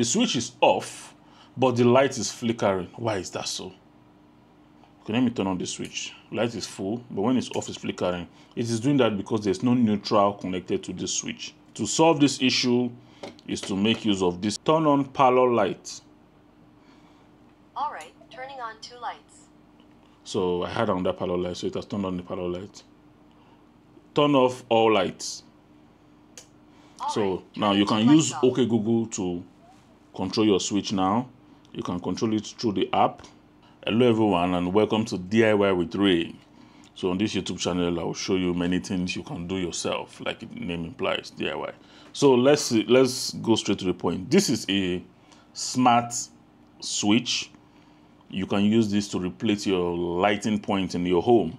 The switch is off, but the light is flickering. Why is that so? Okay, let me turn on the switch. Light is full, but when it's off, it's flickering. It is doing that because there's no neutral connected to this switch. To solve this issue is to make use of this. Turn on parlor light. All right, turning on two lights. So I had on that parlor light, so it has turned on the parlor light. Turn off all lights. So now you can use OK Google to control your switch now. You can control it through the app. Hello everyone and welcome to DIY with Ray. So on this YouTube channel I will show you many things you can do yourself, like the name implies, DIY. So let's go straight to the point. This is a smart switch. You can use this to replace your lighting point in your home.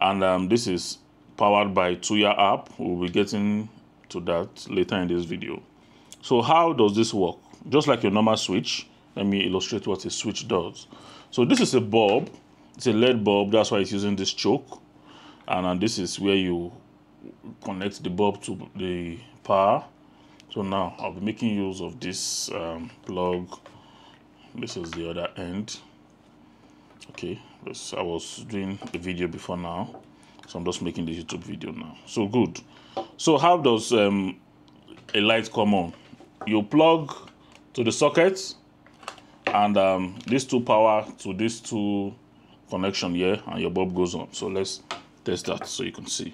And this is powered by Tuya app. We'll be getting to that later in this video. So how does this work? Just like your normal switch, let me illustrate what a switch does. So this is a bulb, it's a LED bulb, that's why it's using this choke. And this is where you connect the bulb to the power. So now I'll be making use of this plug. This is the other end. Okay, I was doing a video before now, so I'm just making the YouTube video now. So good. So how does a light come on? You plug to the socket and these two power to these two connection here and your bulb goes on. So let's test that so you can see.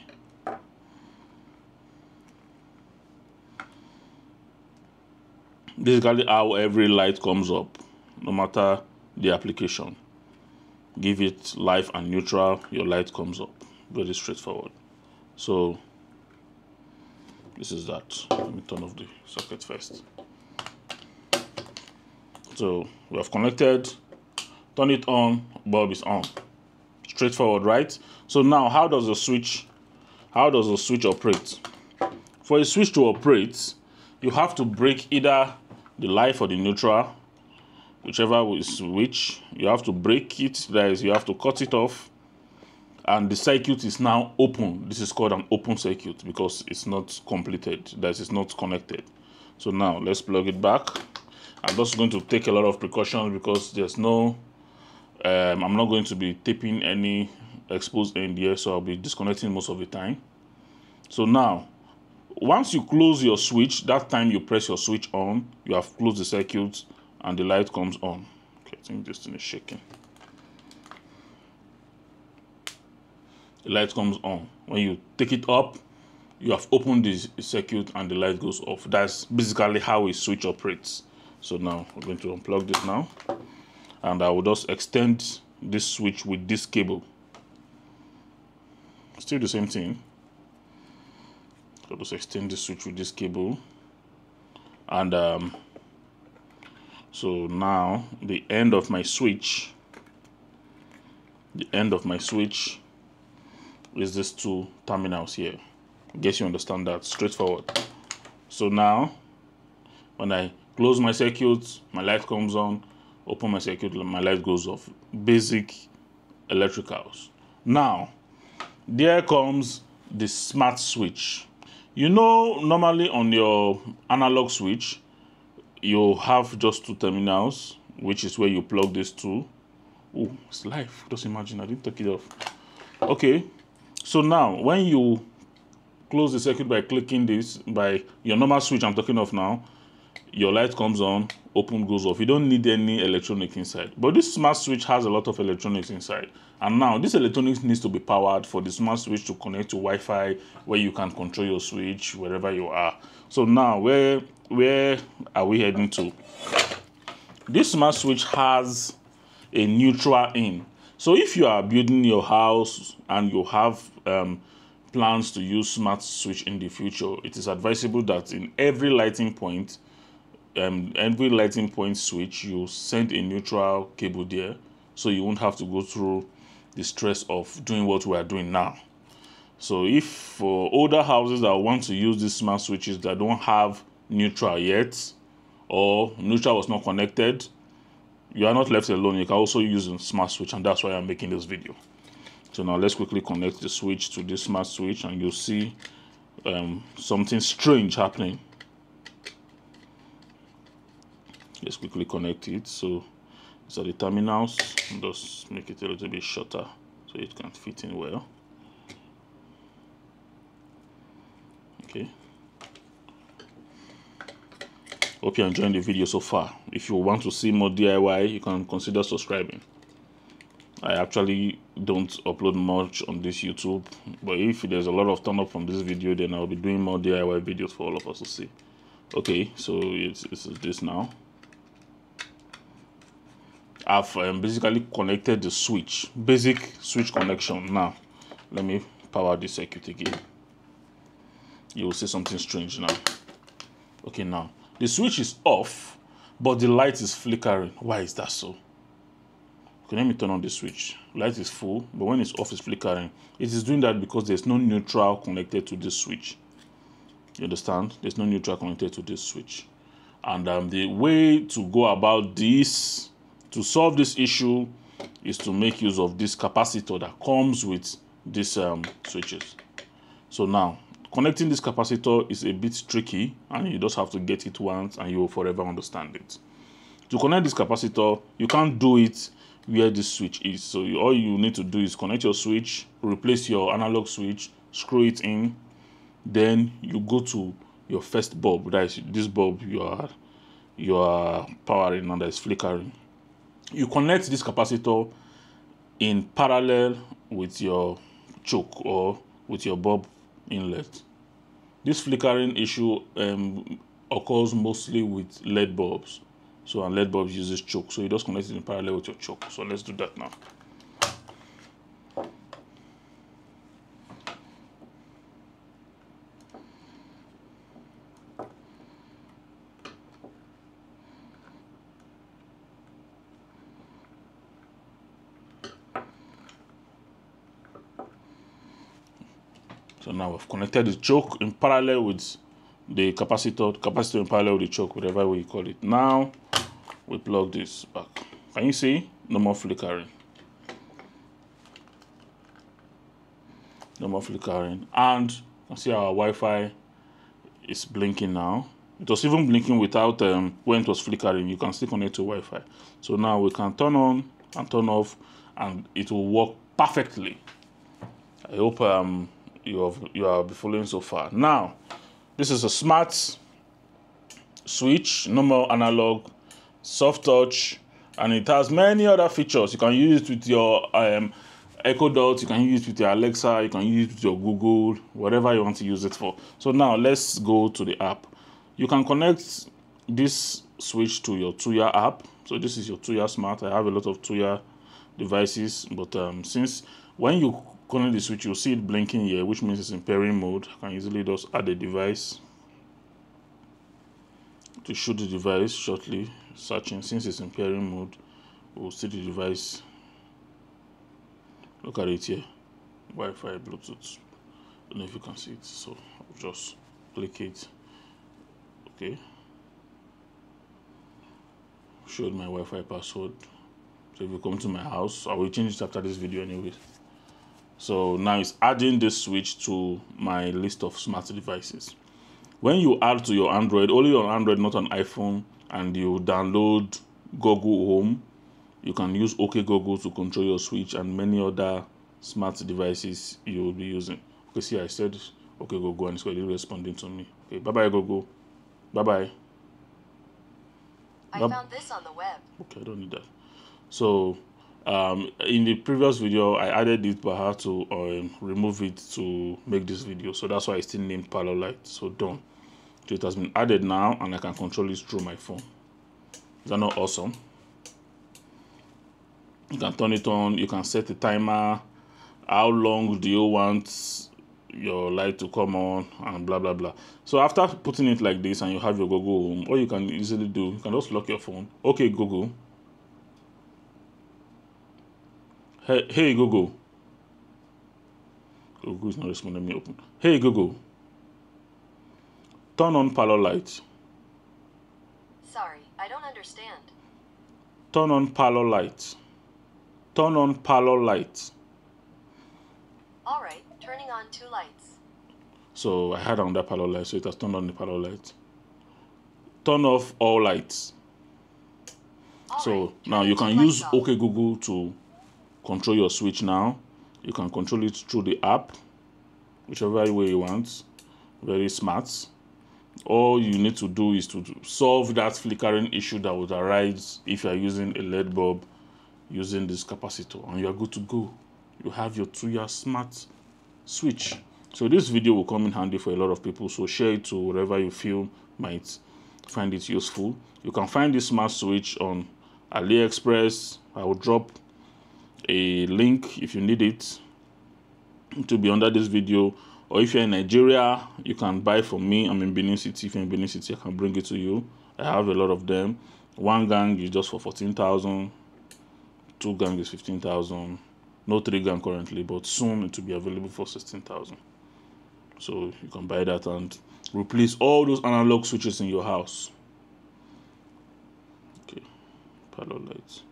Basically how every light comes up, no matter the application. Give it live and neutral, your light comes up. Very straightforward. So this is that. Let me turn off the socket first. So we have connected, turn it on, bulb is on. Straightforward, right? So now how does the switch operate? For a switch to operate, you have to break either the live or the neutral, whichever is which. You have to break it, that is, you have to cut it off. And the circuit is now open. This is called an open circuit because it's not completed, that is not connected. So now let's plug it back. I'm just going to take a lot of precautions because there's no I'm not going to be taping any exposed end here, so I'll be disconnecting most of the time. So now once you close your switch, that time you press your switch on, you have closed the circuit and the light comes on. Okay, I think this thing is shaking. The light comes on. When you take it up, you have opened the circuit and the light goes off. That's basically how a switch operates. So now we're going to unplug this now, and I will just extend this switch with this cable. Still the same thing. I'll just extend this switch with this cable, and so now the end of my switch is these two terminals here. I guess you understand that. Straightforward. So now when I close my circuit, my light comes on. Open my circuit, my light goes off. Basic electricals. Now, there comes the smart switch. You know, normally on your analog switch, you have just two terminals, which is where you plug these two. Oh, it's live. Just imagine, I didn't take it off. Okay, so now when you close the circuit by clicking this, by your normal switch I'm talking of now, your light comes on, open, goes off. You don't need any electronic inside. But this smart switch has a lot of electronics inside. And now this electronics needs to be powered for the smart switch to connect to Wi-Fi, where you can control your switch wherever you are. So now where are we heading to? This smart switch has a neutral in. So if you are building your house and you have plans to use smart switch in the future, it is advisable that in every lighting point, switch, you send a neutral cable there, so you won't have to go through the stress of doing what we are doing now. So if for older houses that want to use these smart switches that don't have neutral yet, or neutral was not connected, you are not left alone. You can also use a smart switch, and that's why I'm making this video. So now let's quickly connect the switch to this smart switch, and you'll see something strange happening. Let's quickly connect it. So these are the terminals. Just make it a little bit shorter so it can fit in well. Okay, hope you're enjoying the video so far. If you want to see more DIY, you can consider subscribing. I actually don't upload much on this YouTube, but if there's a lot of turn up from this video, then I'll be doing more DIY videos for all of us to see. Okay, so it's this now. I've basically connected the switch, basic switch connection. Now let me power this circuit again. You will see something strange now. Okay, now the switch is off, but the light is flickering. Why is that so? Okay, let me turn on the switch. Light is full, but when it's off, it's flickering. It is doing that because there's no neutral connected to this switch. You understand? There's no neutral connected to this switch. And the way to go about this, to solve this issue, is to make use of this capacitor that comes with these switches. So now, connecting this capacitor is a bit tricky, and you just have to get it once and you will forever understand it. To connect this capacitor, you can't do it where this switch is. So all you need to do is connect your switch, replace your analog switch, screw it in, then you go to your first bulb. That is this bulb you are powering and that is flickering. You connect this capacitor in parallel with your choke or with your bulb inlet. This flickering issue occurs mostly with LED bulbs. So, and LED bulbs uses choke, so you just connect it in parallel with your choke. So let's do that now. So now we've connected the choke in parallel with the capacitor in parallel with the choke, whatever way you call it. Now we plug this back. Can you see? No more flickering. No more flickering. And you can see our Wi-Fi is blinking now. It was even blinking without when it was flickering. You can still connect to Wi-Fi. So now we can turn on and turn off, and it will work perfectly. I hope you are following so far. Now, this is a smart switch, normal analog, soft touch, and it has many other features. You can use it with your Echo Dot, you can use it with your Alexa, you can use it with your Google, whatever you want to use it for. So now let's go to the app. You can connect this switch to your Tuya app. So this is your Tuya Smart. I have a lot of Tuya devices, but since when you connect the switch, you'll see it blinking here, which means it's in pairing mode. I can easily just add a device to show the device shortly. Searching, since it's in pairing mode, we'll see the device. Look at it here, Wi-Fi, Bluetooth. I don't know if you can see it, so I'll just click it. Okay, showed my Wi-Fi password. So if you come to my house, I will change it after this video, anyways. So now it's adding this switch to my list of smart devices. When you add to your Android, only on Android, not on iPhone, and you download Google Home, you can use OK Google to control your switch and many other smart devices you will be using. Okay, see, I said OK Google and it's already responding to me. Okay, bye bye Google. Bye bye. I found this on the web. Okay, I don't need that. So in the previous video, I added it by how to remove it to make this video. So that's why I still named Parallel Light. So done. So it has been added now, and I can control it through my phone. Is that not awesome? You can turn it on. You can set the timer. How long do you want your light to come on? And blah, blah, blah. So after putting it like this, and you have your Google Home, all you can easily do, you can just lock your phone. Okay, Google. Hey Google. Google is not responding. Let me open. Hey Google. Turn on parallel light. Sorry, I don't understand. Turn on parallel light. Turn on parallel light. All right, turning on two lights. So I had on that parallel light, so it has turned on the parallel light. Turn off all lights. So now you can use OK Google to control your switch now. You can control it through the app, whichever way you want. Very smart. All you need to do is to solve that flickering issue that would arise if you are using a LED bulb using this capacitor, and you are good to go. You have your Tuya smart switch. So this video will come in handy for a lot of people, so share it to wherever you feel might find it useful. You can find this smart switch on AliExpress. I will drop a link if you need it to be under this video. Or if you're in Nigeria, you can buy from me. I'm in Benin City. If you're in Benin City, I can bring it to you. I have a lot of them. One gang is just for 14,000. Two gang is 15,000. No three gang currently, but soon it will be available for 16,000. So you can buy that and replace all those analog switches in your house. Okay, parallel lights.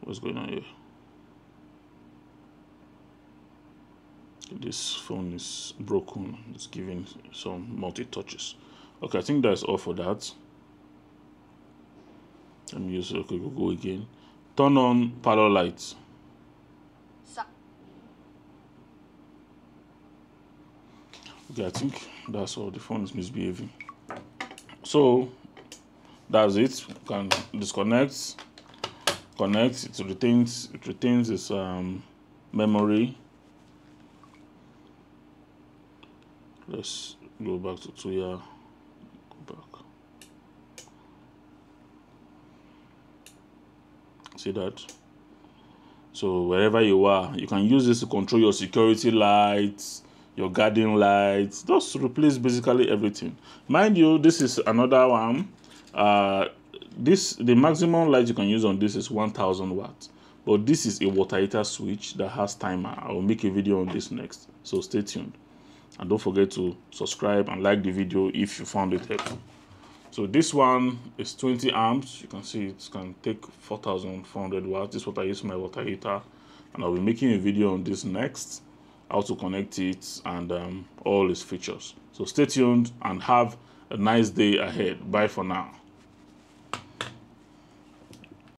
What's going on here? This phone is broken. It's giving some multi-touches. Okay, I think that's all for that. Let me use OK Google again. Turn on parallel lights. Okay, I think that's all. The phone is misbehaving. So that's it. You can disconnect, connect. It retains its memory. Let's go back to Tuya. Go back. See that? So wherever you are, you can use this to control your security lights, your garden lights. Just replace basically everything. Mind you, this is another one. The maximum light you can use on this is 1000 watts, but this is a water heater switch that has timer. I will make a video on this next, so stay tuned, and don't forget to subscribe and like the video if you found it helpful. So this one is 20 amps. You can see it can take 4400 watts. This is what I use my water heater, and I'll be making a video on this next, how to connect it and all its features. So stay tuned and have a nice day ahead. Bye for now.